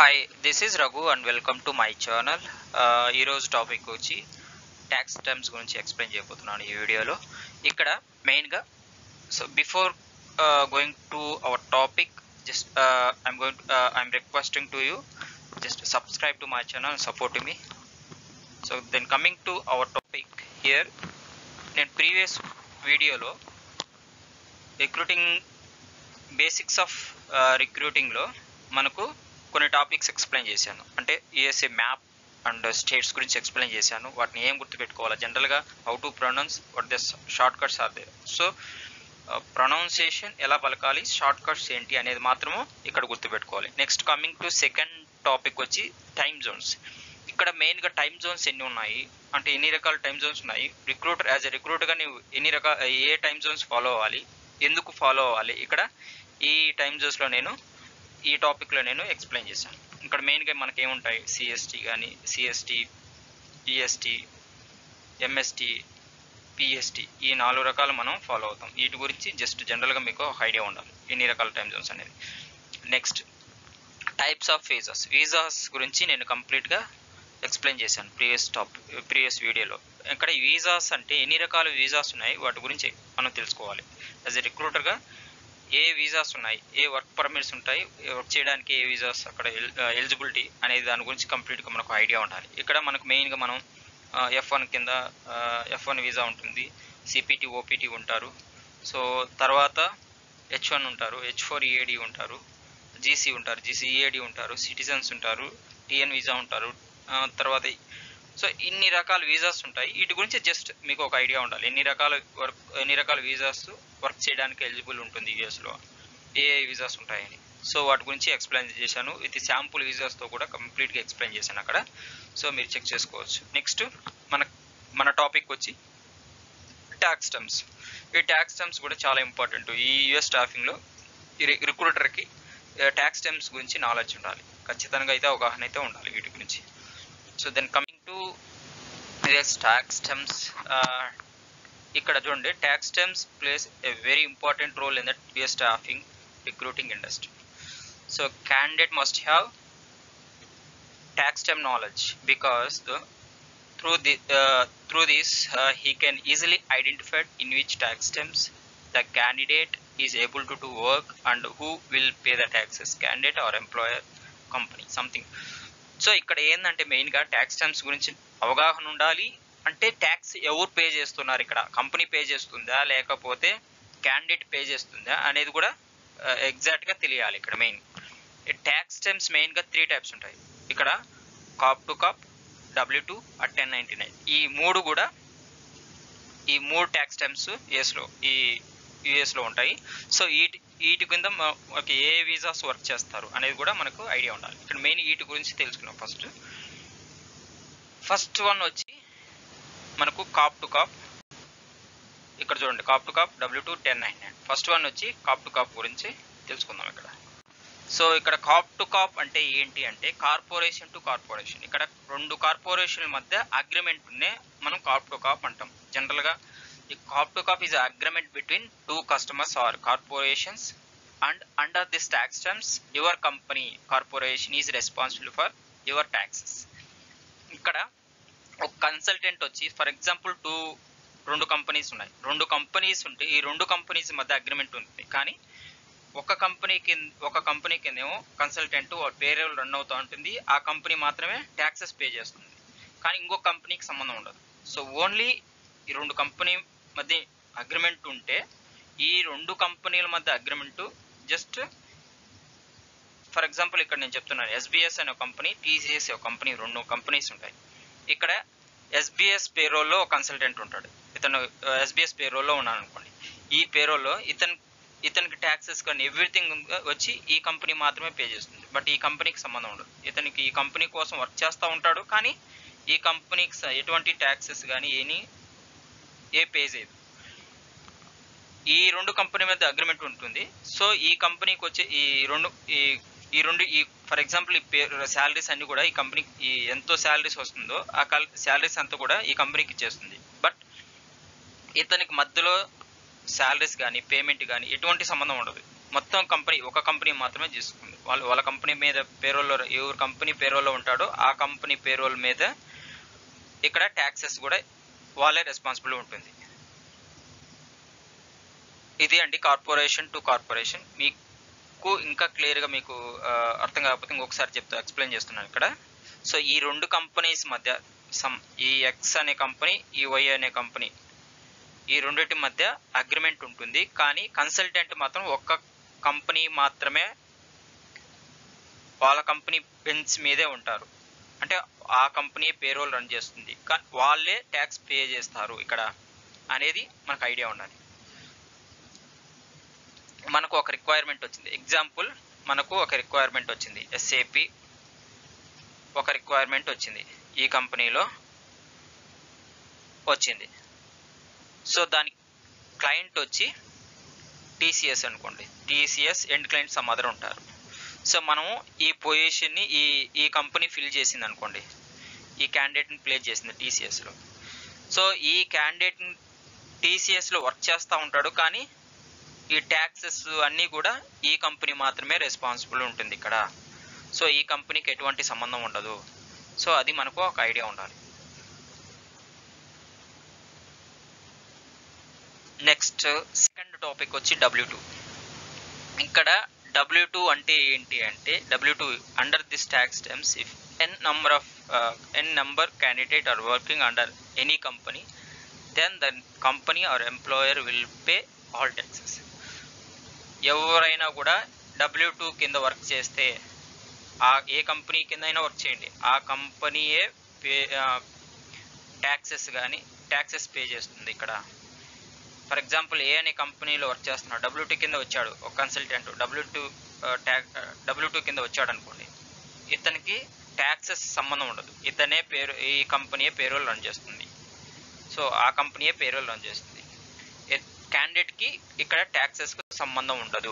Hi, this is Raghu and welcome to my channel. Hero's topic kochi tax terms gurinchi explain cheyabothunanu ee video lo. Ikkada main ga so before going to our topic, just I'm requesting to you just subscribe to my channel and support me. So then coming to our topic here, in previous video lo recruiting basics of recruiting lo manaku కొన్ని topics explain చేశాను. అంటే USA map and states గురించి explain చేశాను. వాటిని ఏం గుర్తుపెట్టుకోవాలా, జనరల్గా how to pronounce, what the short cuts are there. So pronunciation ఎలా పలకాలి, షార్ట్ కట్స్ ఏంటి అనేది మాత్రము ఇక్కడ గుర్తుపెట్టుకోవాలి. Next coming to second topic వచ్చి టైమ్ జోన్స్. ఇక్కడ మెయిన్గా టైమ్ జోన్స్ ఎన్ని ఉన్నాయి అంటే ఎన్ని రకాల టైమ్ జోన్స్ ఉన్నాయి, రిక్రూటర్ యాజ్ ఎ రిక్రూటర్గా నువ్వు ఎన్ని రకాల ఏ టైమ్ జోన్స్ ఫాలో అవ్వాలి, ఎందుకు ఫాలో అవ్వాలి, ఇక్కడ ఈ టైమ్ జోన్స్లో నేను ఈ టాపిక్లో నేను ఎక్స్ప్లెయిన్ చేశాను. ఇక్కడ మెయిన్గా మనకి ఏముంటాయి, సిఎస్టీ కానీ సిఎస్టీ, ఈఎస్టీ, ఎంఎస్టీ, పిఎస్టీ, ఈ 4 రకాలు మనం ఫాలో అవుతాం. వీటి గురించి జస్ట్ జనరల్గా మీకు ఐడియా ఉండాలి ఎన్ని రకాల టైమ్ జోన్స్ అనేది. Next types of visas, visas గురించి నేను కంప్లీట్గా ఎక్స్ప్లెయిన్ చేశాను ప్రీవియస్ వీడియోలో. ఇక్కడ వీసాస్ అంటే ఎన్ని రకాల వీసాస్ ఉన్నాయి వాటి గురించి మనం తెలుసుకోవాలి. యాజ్ ఎ రిక్రూటర్గా ఏ వీసాస్ ఉన్నాయి, ఏ వర్క్ పర్మిట్స్ ఉంటాయి, వర్క్ చేయడానికి ఏ వీసాస్ అక్కడ ఎలిజిబిలిటీ అనేది దాని గురించి కంప్లీట్గా మనకు ఐడియా ఉండాలి. ఇక్కడ మనకు మెయిన్గా మనం F1 కింద F1 వీసా ఉంటుంది, సిపిటి ఓపీటీ ఉంటారు, సో తర్వాత H1 ఉంటారు, H4 ఈఏడి ఉంటారు, జీసీ ఉంటారు, జీసీ ఈఏడి ఉంటారు, సిటిజన్స్ ఉంటారు, టీఎన్ వీసా ఉంటారు, తర్వాత సో ఇన్ని రకాల వీసాస్ ఉంటాయి. వీటి గురించి జస్ట్ మీకు ఒక ఐడియా ఉండాలి ఎన్ని రకాల వీసాస్ వర్క్ చేయడానికి ఎలిజిబుల్ ఉంటుంది యూఎస్లో, ఏ వీసాస్ ఉంటాయని. సో వాటి గురించి ఎక్స్ప్లెయిన్ చేశాను. ఇది శాంపుల్ వీసాస్తో కూడా కంప్లీట్గా ఎక్స్ప్లెయిన్ చేశాను అక్కడ, సో మీరు చెక్ చేసుకోవచ్చు. నెక్స్ట్ మన టాపిక్ వచ్చి ట్యాక్స్ టర్మ్స్. ఈ ట్యాక్స్ టర్మ్స్ కూడా చాలా ఇంపార్టెంట్. ఈ యూఎస్ స్టాఫింగ్లో రిక్రూటర్కి ట్యాక్స్ టర్మ్స్ గురించి నాలెడ్జ్ ఉండాలి ఖచ్చితంగా, అయితే అవగాహన అయితే ఉండాలి వీటి గురించి. So then coming to tax terms, ఇక్కడ చూడండి tax terms plays a very important role in the US staffing recruiting industry. So candidate must have tax term knowledge because through this he can easily identify in which tax terms the candidate is able to do work and who will pay the taxes, candidate or employer, company, something. So ఇక్కడ ఏంటంటే మెయిన్గా tax terms గురించి అవగాహన ఉండాలి. అంటే tax ఎవరు pay చేస్తున్నారు, ఇక్కడ కంపెనీ పే చేస్తుందా లేకపోతే క్యాండిడేట్ పే చేస్తుందా అనేది కూడా ఎగ్జాక్ట్గా తెలియాలి. ఇక్కడ మెయిన్ ట్యాక్స్ టైమ్స్ మెయిన్గా 3 టైప్స్ ఉంటాయి. ఇక్కడ corp to corp, W2 at 1099, ఈ 3 కూడా ఈ 3 ట్యాక్స్ టైమ్స్ యూఎస్లో ఉంటాయి. సో వీటి కింద ఏ వీసాస్ వర్క్ చేస్తారు అనేది కూడా మనకు ఐడియా ఉండాలి. ఇక్కడ మెయిన్ వీటి గురించి తెలుసుకున్నాం. ఫస్ట్ వన్ వచ్చి మనకు కాప్ టు కాప్. ఇక్కడ చూడండి corp to corp, W2 1099. First one వచ్చి కాప్ టు కాప్ గురించి తెలుసుకుందాం ఇక్కడ. సో ఇక్కడ కాప్ టు కాప్ అంటే ఏంటి అంటే కార్పొరేషన్ టు కార్పొరేషన్. ఇక్కడ 2 కార్పొరేషన్ల మధ్య అగ్రిమెంట్ ఉంటే మనం కాప్ టు కాప్ అంటాం జనరల్గా. ఈ corp to corp is agreement between 2 customers or corporations and under this tax terms your company corporation is responsible for your taxes. ఇక్కడ ఒక కన్సల్టెంట్ వచ్చి ఫర్ ఎగ్జాంపుల్ 2 కంపెనీస్ ఉన్నాయి, 2 కంపెనీస్ ఉంటే ఈ 2 కంపెనీస్ మధ్య అగ్రిమెంట్ ఉంటుంది. కానీ ఒక కంపెనీ కిందేమో కన్సల్టెంట్ పేరోల్ రన్ అవుతూ ఉంటుంది, ఆ కంపెనీ మాత్రమే ట్యాక్సెస్ పే చేస్తుంది, కానీ ఇంకో కంపెనీకి సంబంధం ఉండదు. సో ఓన్లీ ఈ 2 కంపెనీ మధ్య అగ్రిమెంట్ ఉంటే ఈ 2 కంపెనీల మధ్య అగ్రిమెంటు జస్ట్ ఫర్ ఎగ్జాంపుల్ ఇక్కడ నేను చెప్తున్నాను ఎస్బీఎస్ అనే కంపెనీ, టీసీఎస్ అనే కంపెనీ, 2 కంపెనీస్ ఉంటాయి. ఇక్కడ ఎస్బీఎస్ పేరోల్లో కన్సల్టెంట్ ఉంటాడు, ఇతను ఎస్బీఎస్ పేరోల్లో ఉన్నాను అనుకోండి. ఈ పేరోల్లో ఇతనికి ట్యాక్సెస్ కానీ ఎవ్రీథింగ్ వచ్చి ఈ కంపెనీ మాత్రమే పే చేస్తుంది, బట్ ఈ కంపెనీకి సంబంధం ఉండదు. ఇతనికి ఈ కంపెనీ కోసం వర్క్ చేస్తూ ఉంటాడు కానీ ఈ కంపెనీకి ఎటువంటి ట్యాక్సెస్ కానీ ఏ పే చేయదు. ఈ 2 కంపెనీ మీద అగ్రిమెంట్ ఉంటుంది. సో ఈ కంపెనీకి వచ్చే ఈ రెండు ఫర్ ఎగ్జాంపుల్ ఈ శాలరీస్ అన్ని కూడా ఈ కంపెనీకి ఎంతో శాలరీస్ వస్తుందో ఆ శాలరీస్ అంతా కూడా ఈ కంపెనీకి ఇచ్చేస్తుంది, బట్ ఇతనికి మధ్యలో శాలరీస్ కానీ పేమెంట్ కానీ ఎటువంటి సంబంధం ఉండదు. మొత్తం కంపెనీ ఒక కంపెనీ మాత్రమే తీసుకుంది. వాళ్ళ కంపెనీ మీద పేరోల్ ఎవరు కంపెనీ పేరోల్లో ఉంటాడో ఆ కంపెనీ పేరోల్ మీద ఇక్కడ ట్యాక్సెస్ కూడా వాళ్ళే రెస్పాన్సిబుల్ ఉంటుంది. ఇది అండి కార్పొరేషన్ టు కార్పొరేషన్. మీకు ఇంకా క్లియర్గా మీకు అర్థం కాకపోతే ఇంకొకసారి చెప్తా ఎక్స్ప్లెయిన్ చేస్తున్నాను ఇక్కడ. సో ఈ రెండు కంపెనీస్ మధ్య ఈ ఎక్స్ అనే కంపెనీ ఈ వై అనే కంపెనీ ఈ రెండింటి మధ్య అగ్రిమెంట్ ఉంటుంది, కానీ కన్సల్టెంట్ మాత్రం ఒక్క కంపెనీ మాత్రమే వాళ్ళ కంపెనీ బెంచ్ మీదే ఉంటారు. అంటే ఆ కంపెనీ పేరోల్ రన్ చేస్తుంది కానీ వాళ్ళే ట్యాక్స్ పే చేస్తారు ఇక్కడ అనేది మనకు ఐడియా ఉండాలి. మనకు ఒక రిక్వైర్మెంట్ వచ్చింది, ఎగ్జాంపుల్ మనకు ఒక రిక్వైర్మెంట్ వచ్చింది, ఎస్ఏపి ఒక రిక్వైర్మెంట్ వచ్చింది ఈ కంపెనీలో వచ్చింది. సో దాని క్లయింట్ వచ్చి టీసీఎస్ అనుకోండి, TCS end client some other ఉంటారు. సో మనము ఈ పొజిషన్ని ఈ కంపెనీ ఫిల్ చేసింది అనుకోండి, ఈ క్యాండిడేట్ని ప్లేస్ చేసింది టీసీఎస్లో. సో ఈ క్యాండిడేట్ని టీసీఎస్లో వర్క్ చేస్తూ ఉంటాడు, కానీ ఈ ట్యాక్సెస్ అన్నీ కూడా ఈ కంపెనీ మాత్రమే రెస్పాన్సిబుల్ ఉంటుంది ఇక్కడ. సో ఈ కంపెనీకి ఎటువంటి సంబంధం ఉండదు. సో అది మనకు ఒక ఐడియా ఉండాలి. నెక్స్ట్ సెకండ్ టాపిక్ వచ్చి W2. ఇక్కడ W2 అంటే ఏంటి అంటే W2 under this tax terms if n number candidate are working under any company then the company or employer will pay all taxes. ఎవరైనా కూడా W2 కింద వర్క్ చేస్తే ఆ ఏ కంపెనీ కింద అయినా వర్క్ చేయండి, ఆ కంపెనీయే ట్యాక్సెస్ పే చేస్తుంది ఇక్కడ. ఫర్ ఎగ్జాంపుల్ ఏ అనే కంపెనీలో వర్క్ చేస్తున్నాడు, W2 కింద వచ్చాడు ఒక కన్సల్టెంట్, W2 కింద వచ్చాడు అనుకోండి, ఇతనికి ట్యాక్సెస్ సంబంధం ఉండదు, ఇతనే ఈ కంపెనీయే పేరోల్ రన్ చేస్తుంది. సో ఆ కంపెనీయే పేరోల్ రన్ చేస్తుంది, క్యాండిడేట్కి ఇక్కడ ట్యాక్సెస్కు సంబంధం ఉండదు.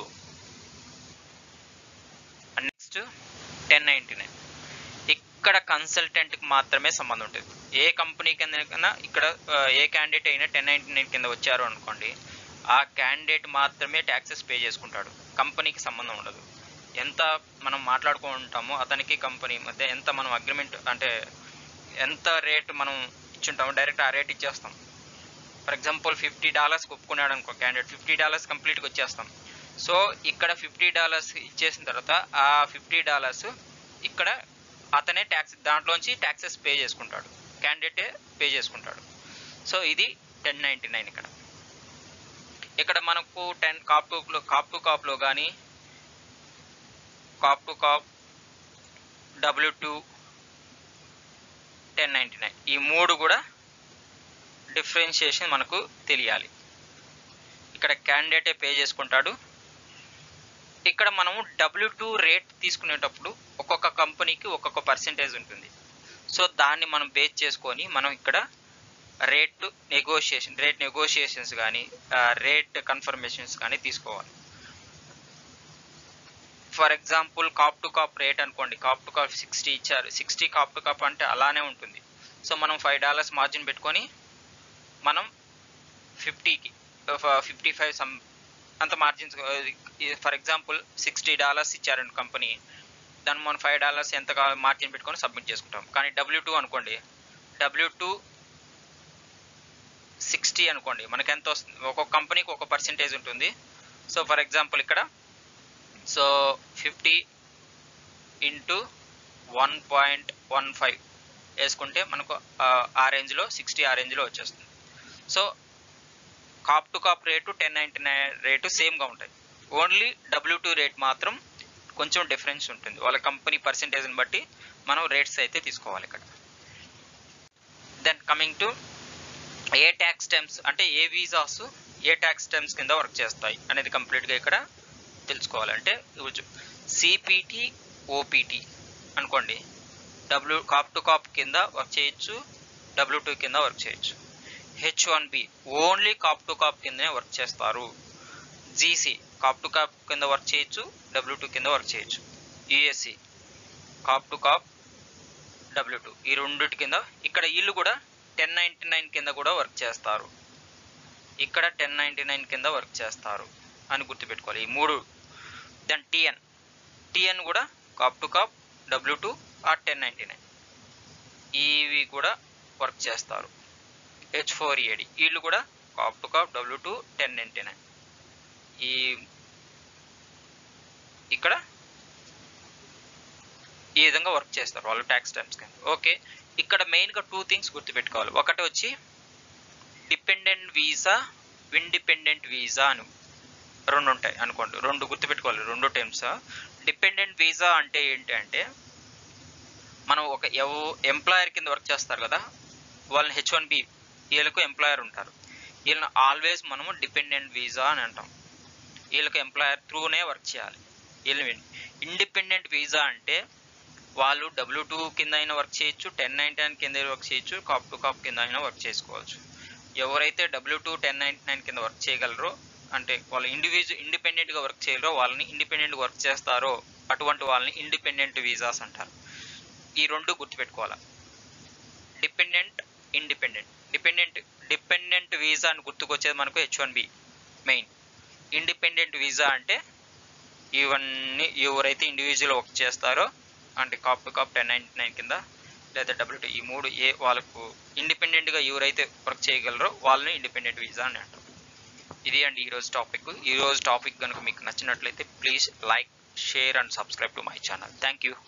నెక్స్ట్ 1099. ఇక్కడ కన్సల్టెంట్కి మాత్రమే సంబంధం ఉంటుంది. ఏ కంపెనీ కింద ఇక్కడ ఏ క్యాండిడేట్ అయినా 1099 కింద వచ్చారు అనుకోండి, ఆ క్యాండిడేట్ మాత్రమే ట్యాక్సెస్ పే చేసుకుంటాడు, కంపెనీకి సంబంధం ఉండదు. ఎంత మనం మాట్లాడుకుంటామో అతనికి కంపెనీ మధ్య ఎంత మనం అగ్రిమెంట్ అంటే ఎంత రేట్ మనం ఇచ్చుంటామో డైరెక్ట్ ఆ రేట్ ఇచ్చేస్తాం. ఫర్ ఎగ్జాంపుల్ $50 ఒప్పుకున్నాడు అనుకో క్యాండిడేట్, $50 కంప్లీట్గా వచ్చేస్తాం. సో ఇక్కడ $50 ఇచ్చేసిన తర్వాత ఆ $50 ఇక్కడ అతనే ట్యాక్స్ దాంట్లోంచి ట్యాక్సెస్ పే చేసుకుంటాడు, క్యాండిడేటే పే చేసుకుంటాడు. సో ఇది 1099 ఇక్కడ. ఇక్కడ మనకు కాప్ టు కాప్లో కానీ కాప్ టు కాప్ W2 1099 ఈ మూడు కూడా డిఫరెన్షియేషన్ మనకు తెలియాలి. ఇక్కడ క్యాండిడేటే పే చేసుకుంటాడు. ఇక్కడ మనము W2 రేట్ తీసుకునేటప్పుడు ఒక్కొక్క కంపెనీకి ఒక్కొక్క పర్సెంటేజ్ ఉంటుంది. సో దాన్ని మనం బేస్ చేసుకొని మనం ఇక్కడ రేట్ నెగోషియేషన్స్ కానీ రేట్ కన్ఫర్మేషన్స్ కానీ తీసుకోవాలి. For example corp to corp rate అనుకోండి, కాప్ టు కాప్ 60 ఇచ్చారు, 60 కాప్ టు కాప్ అంటే అలానే ఉంటుంది. సో మనం $5 మార్జిన్ పెట్టుకొని మనం 55 అంత మార్జిన్స్. ఫర్ ఎగ్జాంపుల్ $60 ఇచ్చారండి కంపెనీ, దాన్ని మనం $5 ఎంత మార్జిన్ పెట్టుకొని సబ్మిట్ చేసుకుంటాం. కానీ W2 అనుకోండి, W2 60 అనుకోండి, మనకి ఎంత వస్తుంది, ఒక్కొక్క కంపెనీకి ఒక పర్సెంటేజ్ ఉంటుంది. సో ఫర్ ఎగ్జాంపుల్ ఇక్కడ సో 50 into 1.15 వేసుకుంటే మనకు ఆ రేంజ్లో 60 ఆ రేంజ్లో వచ్చేస్తుంది. So corp to corp rate 1099 rate సేమ్గా ఉంటాయి, ఓన్లీ W2 రేట్ మాత్రం కొంచెం డిఫరెన్స్ ఉంటుంది. వాళ్ళ కంపెనీ పర్సెంటేజ్ని బట్టి మనం రేట్స్ అయితే తీసుకోవాలి ఇక్కడ. దెన్ కమింగ్ టు ఏ ట్యాక్స్ టర్మ్స్ అంటే ఏ వీసాస్ ఏ ట్యాక్స్ టర్మ్స్ కింద వర్క్ చేస్తాయి అనేది కంప్లీట్గా ఇక్కడ తెలుసుకోవాలంటే సిపిటి ఓపిటి అనుకోండి, కాప్ టు కాప్ కింద వర్క్ చేయొచ్చు, W2 కింద వర్క్ చేయొచ్చు. H1B only corp to corp కిందనే వర్క్ చేస్తారు. GC కాప్ టు కాప్ కింద వర్క్ చేయొచ్చు, W2 కింద వర్క్ చేయొచ్చు. USC cap to corp W2 ఈ రెండింటి కింద ఇక్కడ వీళ్ళు కూడా 1099 కింద కూడా వర్క్ చేస్తారు, ఇక్కడ 1099 కింద వర్క్ చేస్తారు అని గుర్తుపెట్టుకోవాలి. ఈ మూడు then TN కూడా corp to corp W2 or 1099 ఇవి కూడా వర్క్ చేస్తారు. H4EAD వీళ్ళు కూడా కాప్ టు కాప్ W2 1099 ఈ ఇక్కడ ఈ విధంగా వర్క్ చేస్తారు వాళ్ళు tax terms కింద. ఓకే ఇక్కడ మెయిన్ గా టూ థింగ్స్ గుర్తుపెట్టుకోవాలి. ఒకటి వచ్చి డిపెండెంట్ వీసా ఇండిపెండెంట్ వీసా అని రెండు ఉంటాయి అనుకోండి, రెండు గుర్తుపెట్టుకోవాలి రెండు టైమ్స్. డిపెండెంట్ వీసా అంటే ఏంటి అంటే మనం ఒక ఎంప్లాయర్ కింద వర్క్ చేస్తారు కదా వాళ్ళని H1B వీళ్ళకు ఎంప్లాయర్ ఉంటారు, వీళ్ళని ఆల్వేస్ మనము డిపెండెంట్ వీసా అని అంటాం, వీళ్ళకు ఎంప్లాయర్ త్రూనే వర్క్ చేయాలి. వీళ్ళు ఇండిపెండెంట్ వీసా అంటే వాళ్ళు W2 కింద అయినా వర్క్ చేయొచ్చు, 1099 కింద వర్క్ చేయొచ్చు, కాప్ టు కాప్ కింద అయినా వర్క్ చేసుకోవచ్చు. ఎవరైతే W2 1099 కింద వర్క్ చేయగలరో అంటే వాళ్ళు ఇండిపెండెంట్గా వర్క్ చేయలేరో వాళ్ళని ఇండిపెండెంట్ వర్క్ చేస్తారో అటువంటి వాళ్ళని ఇండిపెండెంట్ వీసాస్ అంటారు. ఈ రెండు గుర్తుపెట్టుకోవాలి, డిపెండెంట్ ఇండిపెండెంట్. డిపెండెంట్ వీసా అని గుర్తుకొచ్చేది మనకు H1B మెయిన్. ఇండిపెండెంట్ వీసా అంటే ఇవన్నీ ఎవరైతే ఇండివిజువల్ వర్క్ చేస్తారో అంటే కాప్ టు కాప్ 1099 కింద లేదా W2 ఈ మూడు ఏ వాళ్ళకు ఇండిపెండెంట్గా ఎవరైతే వర్క్ చేయగలరో వాళ్ళని ఇండిపెండెంట్ వీసా అని అంటారు. ఇది అండి ఈరోజు టాపిక్. ఈరోజు టాపిక్ కనుక మీకు నచ్చినట్లయితే please like, share and subscribe to my channel. Thank you.